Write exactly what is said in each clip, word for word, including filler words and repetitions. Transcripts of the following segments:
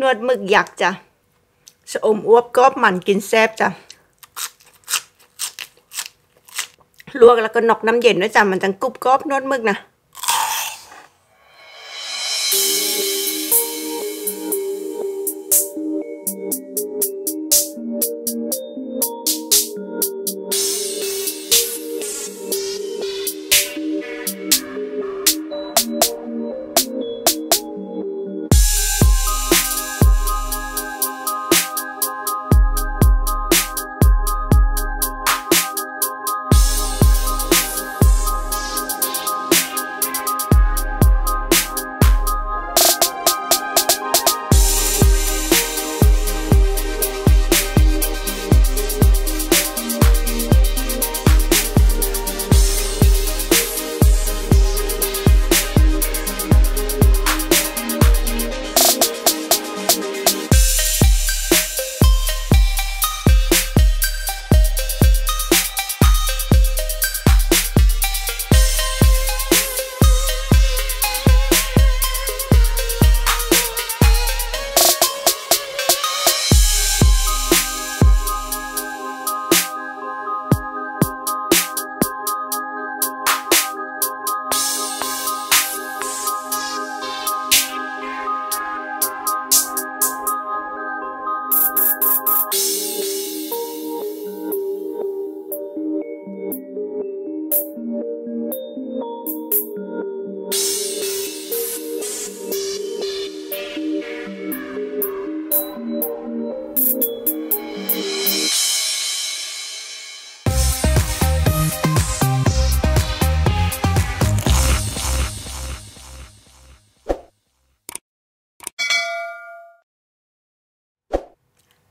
นวดหมึกยักษ์จ้ะชะอมอวบกรอบมันกินแซ่บจ้ะลวกแล้วก็นอกน้ำเย็นด้วยจ้ะมันจังกรุบกรอบนวดหมึกนะ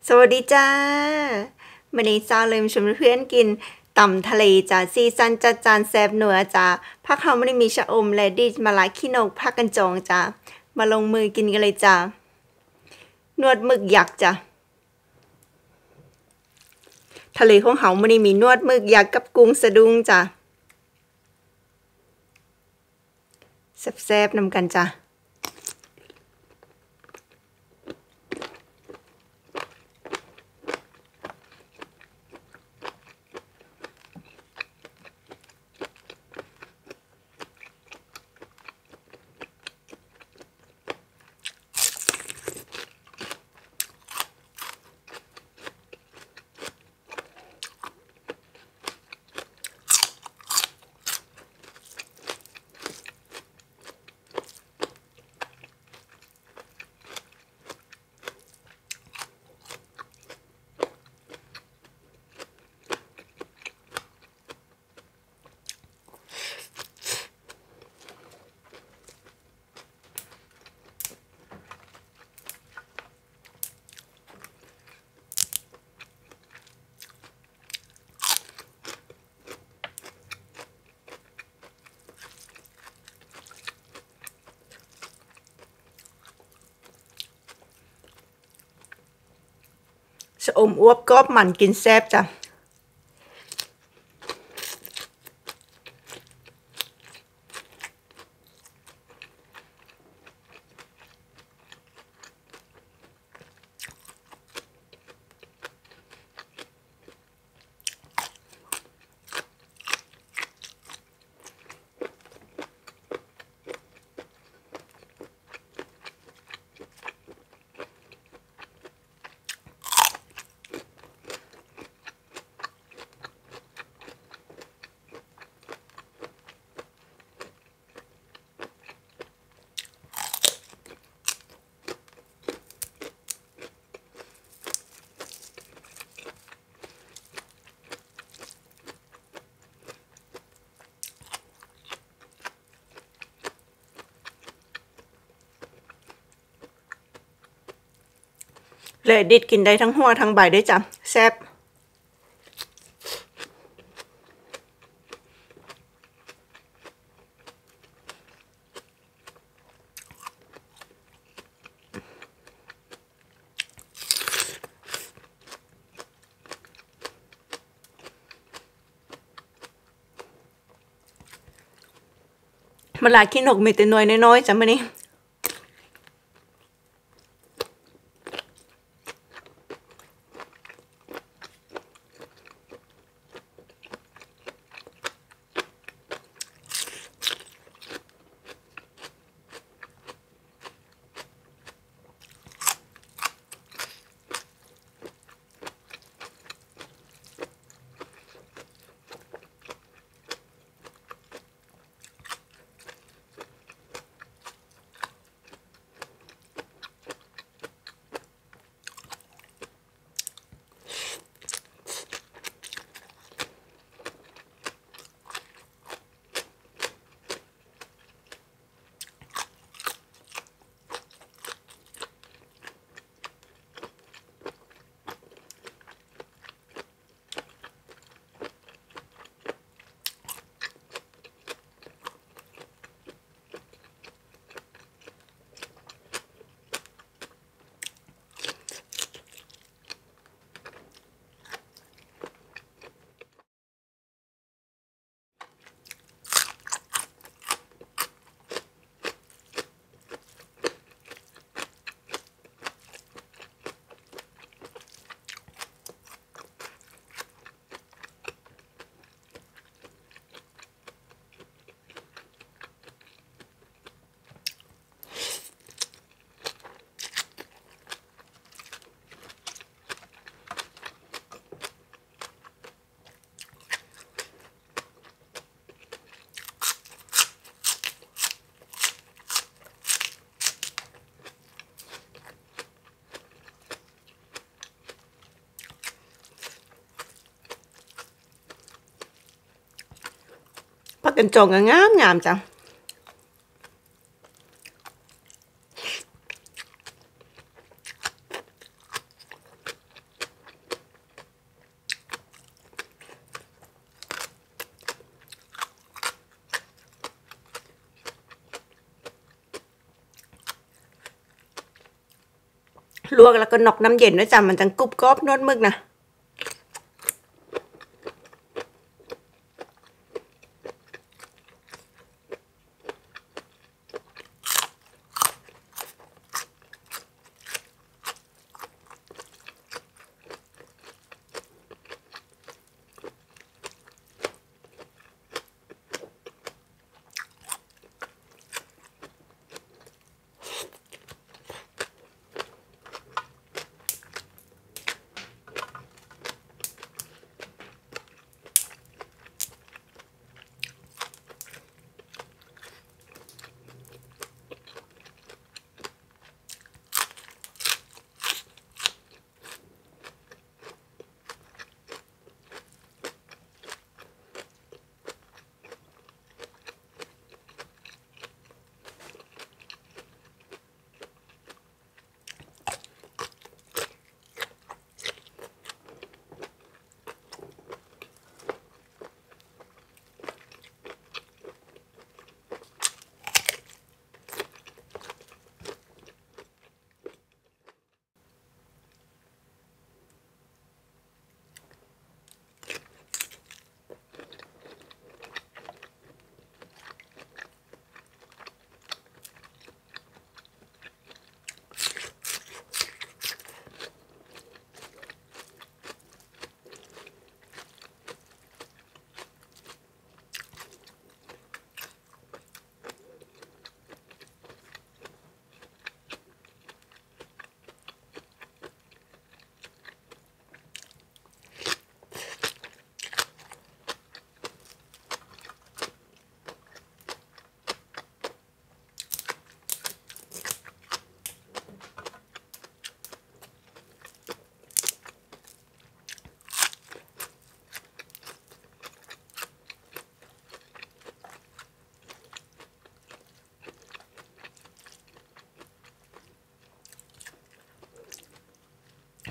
สวัสดีจ้าวันนี้จ้าเลยมาชวนเพื่อนกินตำทะเลจ้าซีซันจัดจานแซ่บหนัวจ้าผักเขาไม่ได้มีชะอมและดิมะระขี้นกผักกันจองจ้ามาลงมือกินกันเลยจ้านวดหมึกยักษ์จ้าทะเลของเขาไม่ได้มีนวดหมึกยักษ์กับกุ้งสะดุ้งจ้าแซ่บๆนำกันจ้าชะอมอวบกรอบมันกินแซ่บจ้ะเลยดิดกินได้ทั้งหัวทั้งใบด้วยจ้ะแซ่บมะระขี้นกมีแต่หน่วยน้อยๆจ้ะมื้อนี้ เป็นจงงามงามจังลวกแล้วก็นอกน้ำเย็นด้วยจ้ะมันจังกรุบกรอบนวดมึกนะ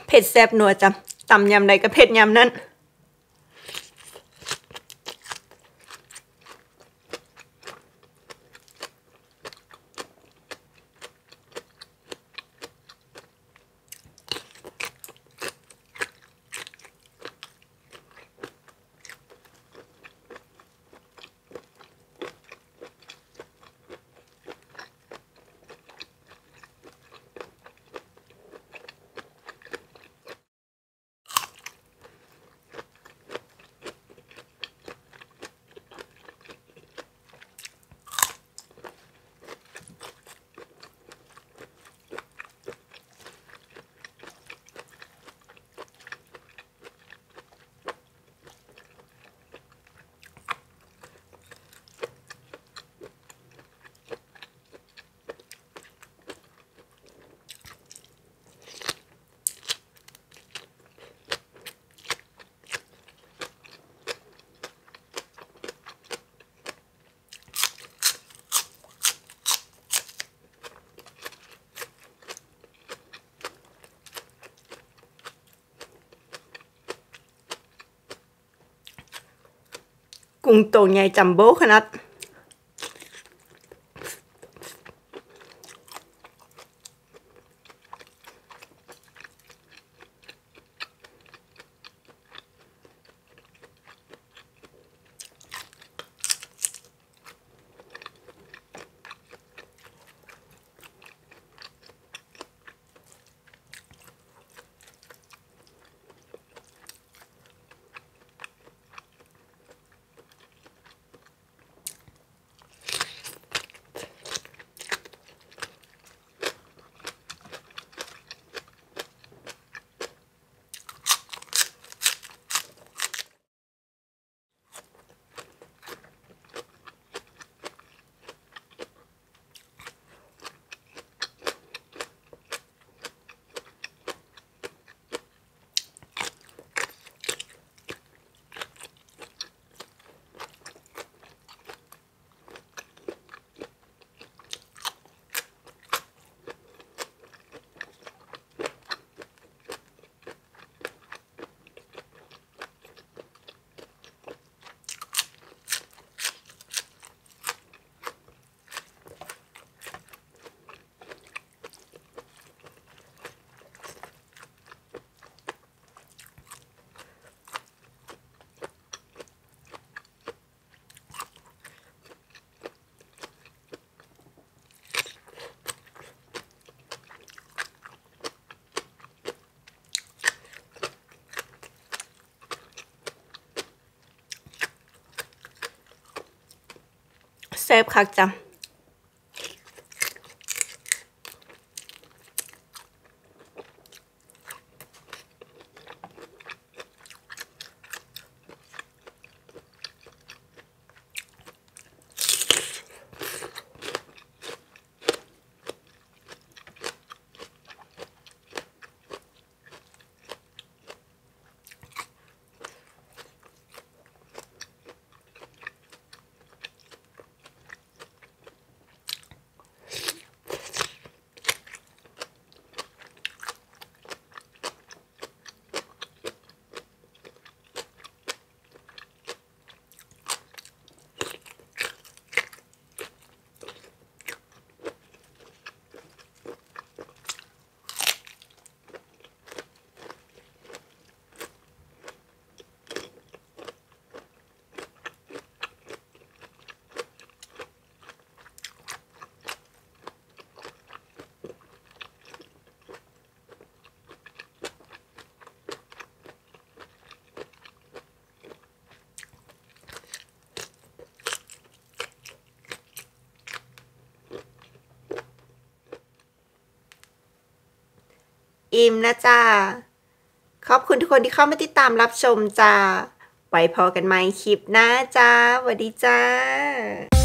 เผ็ดแซ่บนัวจ้ะตำยำใดก็เผ็ดยำนั้นกุ้งตัวใหญ่จัมโบ้ขนาด แซ่บคักจ้ะอิ่มนะจ้าขอบคุณทุกคนที่เข้ามาติดตามรับชมจ้าไว้พอกันไหมคลิปหน้าจ้าสวัสดีจ้า